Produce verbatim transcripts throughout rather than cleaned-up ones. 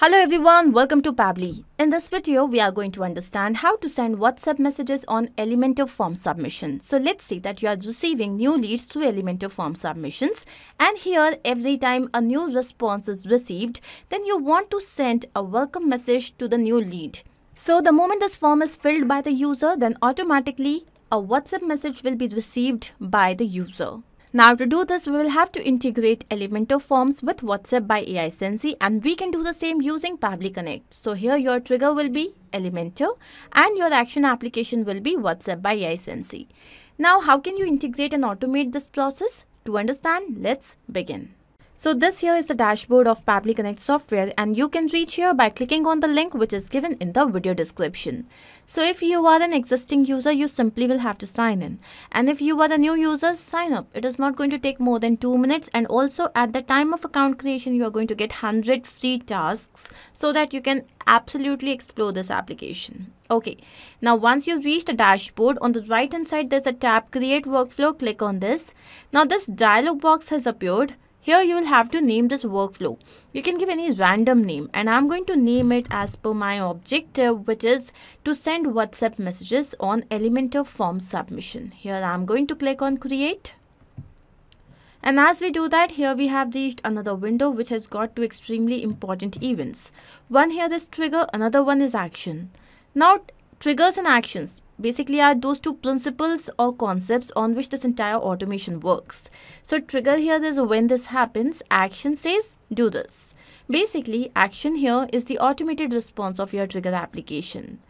Hello everyone, welcome to Pabbly. In this video, we are going to understand how to send WhatsApp messages on Elementor form submission. So let's say that you are receiving new leads through Elementor form submissions, and here every time a new response is received, then you want to send a welcome message to the new lead. So the moment this form is filled by the user, then automatically a WhatsApp message will be received by the user. Now to do this, we will have to integrate Elementor forms with WhatsApp by AiSensy, and we can do the same using Pabbly Connect. So here your trigger will be Elementor and your action application will be WhatsApp by AiSensy. Now how can you integrate and automate this process? To understand, let's begin. So this here is the dashboard of Pabbly Connect software, and you can reach here by clicking on the link which is given in the video description. So if you are an existing user, you simply will have to sign in. And if you are a new user, sign up. It is not going to take more than two minutes. And also at the time of account creation, you are going to get one hundred free tasks so that you can absolutely explore this application. Okay. Now once you reach the dashboard, on the right hand side, there's a tab Create Workflow. Click on this. Now this dialog box has appeared. Here you will have to name this workflow. You can give any random name, and I'm going to name it as per my objective, which is to send WhatsApp messages on Elementor form submission. Here I'm going to click on Create. And as we do that, here we have reached another window which has got two extremely important events. One here is trigger, another one is action. Now triggers and actions basically are those two principles or concepts on which this entire automation works. So trigger here is when this happens, action says do this. Basically action here is the automated response of your trigger application.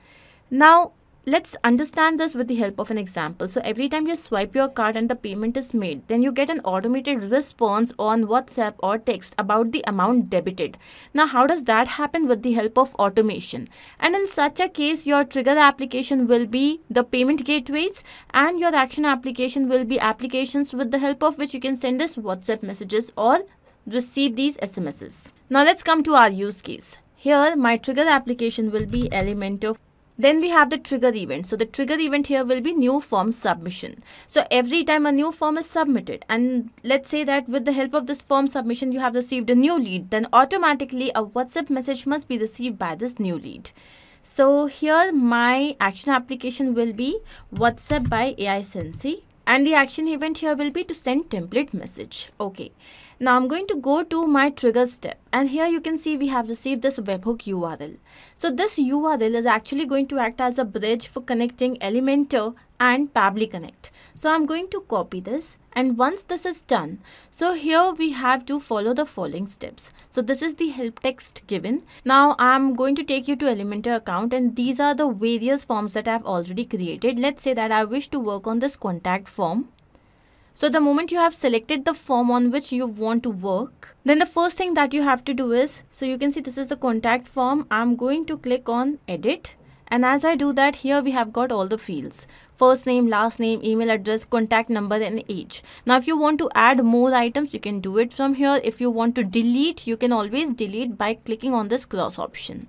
Now let's understand this with the help of an example. So every time you swipe your card and the payment is made, then you get an automated response on WhatsApp or text about the amount debited. Now, how does that happen? With the help of automation. And in such a case, your trigger application will be the payment gateways, and your action application will be applications with the help of which you can send us WhatsApp messages or receive these S M Ses. Now let's come to our use case. Here, my trigger application will be Elementor. Then we have the trigger event. So the trigger event here will be new form submission. So every time a new form is submitted, and let's say that with the help of this form submission, you have received a new lead, then automatically a WhatsApp message must be received by this new lead. So here my action application will be WhatsApp by AiSensy, and the action event here will be to send template message. Okay. Now I'm going to go to my trigger step, and here you can see we have received this webhook U R L. So this U R L is actually going to act as a bridge for connecting Elementor and Pabbly Connect. So I'm going to copy this, and once this is done, so here we have to follow the following steps. So this is the help text given. Now I'm going to take you to Elementor account, and these are the various forms that I've already created. Let's say that I wish to work on this contact form. So the moment you have selected the form on which you want to work, then the first thing that you have to do is, so you can see this is the contact form. I'm going to click on edit. And as I do that, here we have got all the fields: first name, last name, email address, contact number, and age. Now, if you want to add more items, you can do it from here. If you want to delete, you can always delete by clicking on this cross option.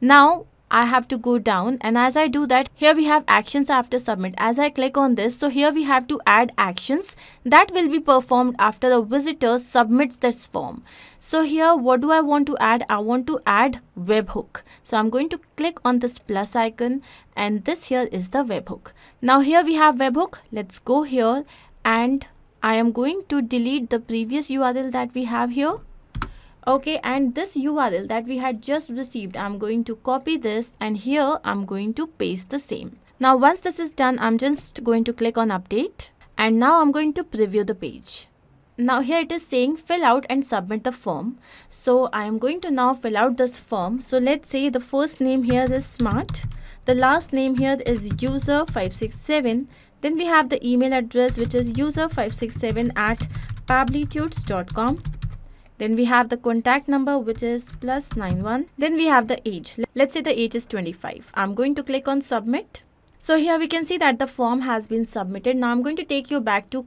Now, I have to go down, and as I do that, here we have actions after submit. As I click on this, so here we have to add actions that will be performed after the visitor submits this form. So here, what do I want to add? I want to add webhook. So I'm going to click on this plus icon, and this here is the webhook. Now here we have webhook. Let's go here, and I am going to delete the previous U R L that we have here. Okay, and this U R L that we had just received, I'm going to copy this, and here I'm going to paste the same. Now, once this is done, I'm just going to click on update, and now I'm going to preview the page. Now here it is saying fill out and submit the form. So I am going to now fill out this form. So let's say the first name here is Smart. The last name here is user five six seven. Then we have the email address, which is user five six seven at pabblytudes dot com. Then we have the contact number, which is plus nine one. Then we have the age. Let's say the age is twenty-five. I'm going to click on submit. So here we can see that the form has been submitted. Now I'm going to take you back to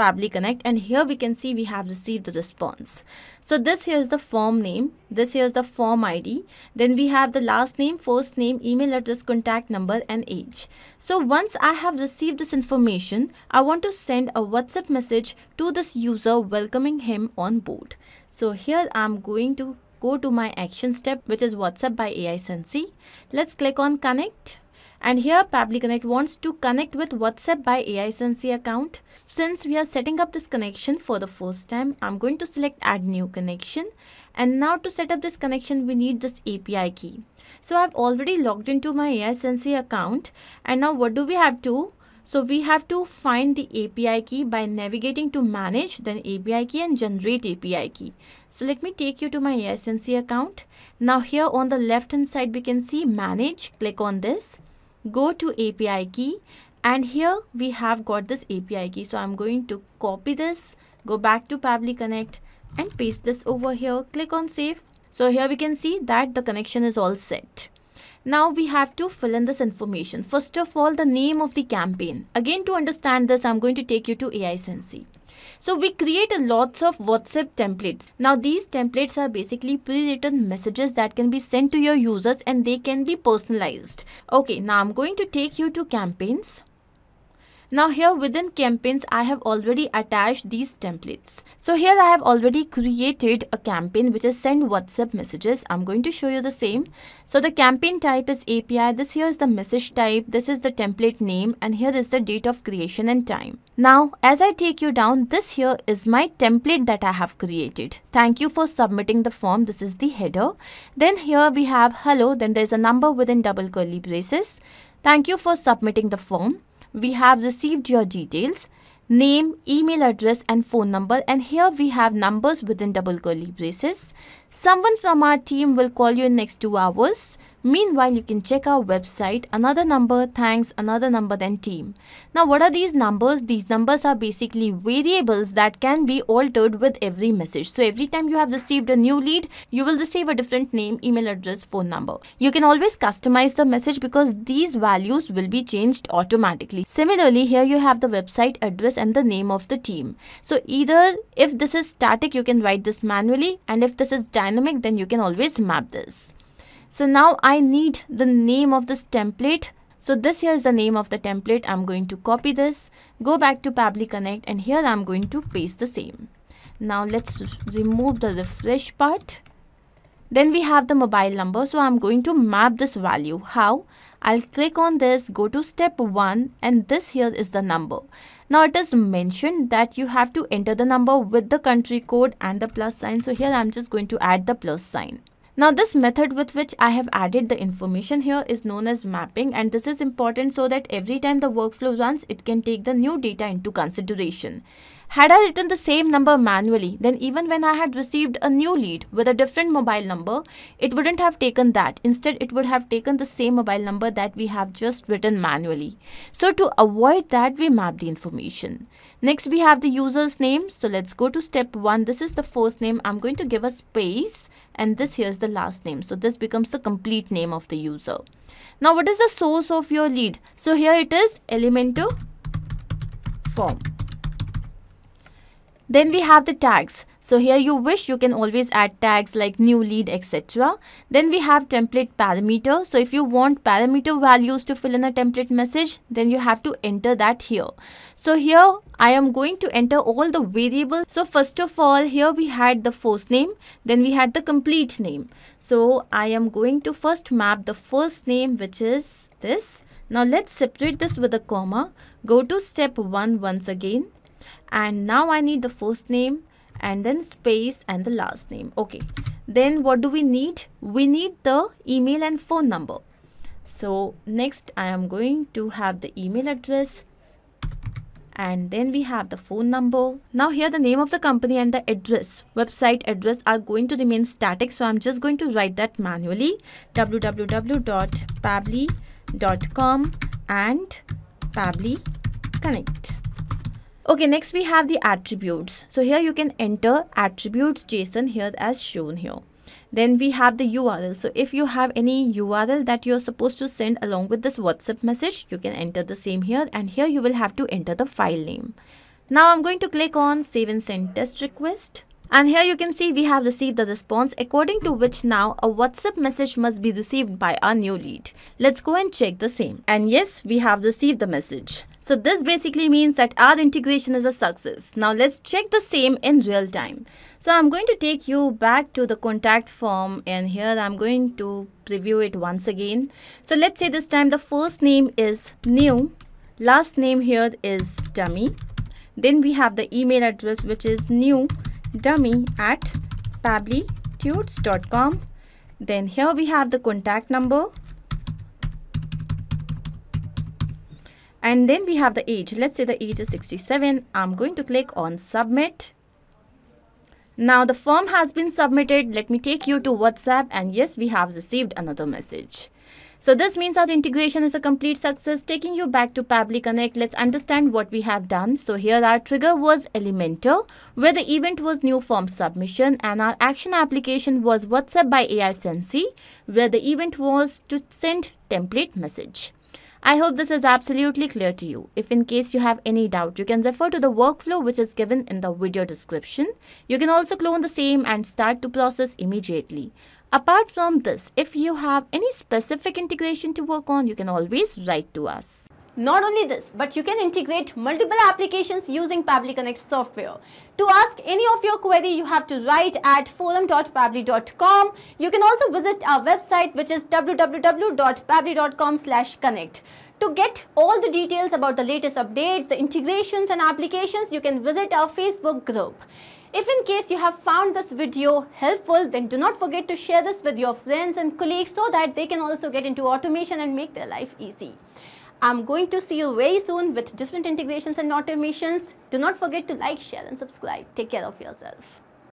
Pabbly Connect, and here we can see we have received the response. So this here is the form name. This here is the form I D. Then we have the last name, first name, email address, contact number, and age. So once I have received this information, I want to send a WhatsApp message to this user welcoming him on board. So here I'm going to go to my action step, which is WhatsApp by AiSensy. Let's click on connect. And here Pabbly Connect wants to connect with WhatsApp by AiSensy account. Since we are setting up this connection for the first time, I'm going to select add new connection. And now to set up this connection, we need this A P I key. So I've already logged into my AiSensy account. And now what do we have to do? So we have to find the A P I key by navigating to manage, then A P I key and generate A P I key. So let me take you to my AiSensy account. Now here on the left hand side, we can see manage, click on this. Go to A P I key, and here we have got this A P I key. So I'm going to copy this, go back to Pabbly Connect and paste this over here. Click on save. So here we can see that the connection is all set. Now we have to fill in this information. First of all, the name of the campaign. Again, to understand this, I'm going to take you to AiSensy. So we create lots of WhatsApp templates. Now these templates are basically pre-written messages that can be sent to your users and they can be personalized. Okay, now I'm going to take you to campaigns. Now here within campaigns, I have already attached these templates. So here I have already created a campaign which is send WhatsApp messages. I'm going to show you the same. So the campaign type is A P I. This here is the message type. This is the template name, and here is the date of creation and time. Now, as I take you down, this here is my template that I have created. Thank you for submitting the form. This is the header. Then here we have hello. Then there's a number within double curly braces. Thank you for submitting the form. We have received your details, name, email address and phone number, and here we have numbers within double curly braces. Someone from our team will call you in next two hours. Meanwhile, you can check our website, another number, thanks, another number, then team. Now, what are these numbers? These numbers are basically variables that can be altered with every message. So every time you have received a new lead, you will receive a different name, email address, phone number. You can always customize the message because these values will be changed automatically. Similarly, here you have the website address and the name of the team. So either if this is static, you can write this manually, and if this is dynamic, dynamic then you can always map this. So now I need the name of this template. So this here is the name of the template. I'm going to copy this, go back to Pabbly Connect, and here I'm going to paste the same. Now let's remove the refresh part. Then we have the mobile number. So I'm going to map this value. How? I'll click on this, go to step one, and this here is the number. Now it is mentioned that you have to enter the number with the country code and the plus sign. So here I'm just going to add the plus sign. Now this method with which I have added the information here is known as mapping, and this is important so that every time the workflow runs, it can take the new data into consideration. Had I written the same number manually, then even when I had received a new lead with a different mobile number, it wouldn't have taken that. Instead, it would have taken the same mobile number that we have just written manually. So to avoid that, we map the information. Next, we have the user's name. So let's go to step one. This is the first name. I'm going to give a space, and this here is the last name. So this becomes the complete name of the user. Now, what is the source of your lead? So here it is, Elementor form. Then we have the tags. So here you wish you can always add tags like new lead, et cetera. Then we have template parameter. So if you want parameter values to fill in a template message, then you have to enter that here. So here I am going to enter all the variables. So first of all, here we had the first name, then we had the complete name. So I am going to first map the first name, which is this. Now let's separate this with a comma. Go to step one once again. And now I need the first name and then space and the last name. Okay, then what do we need? We need the email and phone number. So next I am going to have the email address, and then we have the phone number. Now here the name of the company and the address, website address, are going to remain static. So I'm just going to write that manually, w w w dot pabbly dot com and Pabbly Connect. Okay, next we have the attributes. So here you can enter attributes dot json here as shown here. Then we have the U R L. So if you have any U R L that you're supposed to send along with this WhatsApp message, you can enter the same here, and here you will have to enter the file name. Now I'm going to click on save and send test request. And here you can see we have received the response, according to which now a WhatsApp message must be received by our new lead. Let's go and check the same. And yes, we have received the message. So this basically means that our integration is a success. Now let's check the same in real time. So I'm going to take you back to the contact form, and here I'm going to preview it once again. So let's say this time the first name is new, last name here is dummy. Then we have the email address, which is new dummy at pabbly tudes dot com. Then here we have the contact number. And then we have the age. Let's say the age is sixty-seven. I'm going to click on submit. Now the form has been submitted. Let me take you to WhatsApp, and yes, we have received another message. So this means our integration is a complete success. Taking you back to Pabbly Connect, let's understand what we have done. So here our trigger was Elementor, where the event was new form submission, and our action application was WhatsApp by AiSensy, where the event was to send template message. I hope this is absolutely clear to you. If in case you have any doubt, you can refer to the workflow which is given in the video description. You can also clone the same and start to process immediately. Apart from this, if you have any specific integration to work on, you can always write to us. Not only this, but you can integrate multiple applications using Pabbly Connect software. To ask any of your query, you have to write at forum dot pabbly dot com. You can also visit our website, which is w w w dot pabbly dot com slash connect. To get all the details about the latest updates, the integrations and applications, you can visit our Facebook group. If in case you have found this video helpful, then do not forget to share this with your friends and colleagues so that they can also get into automation and make their life easy. I'm going to see you very soon with different integrations and automations. Do not forget to like, share and subscribe. Take care of yourself.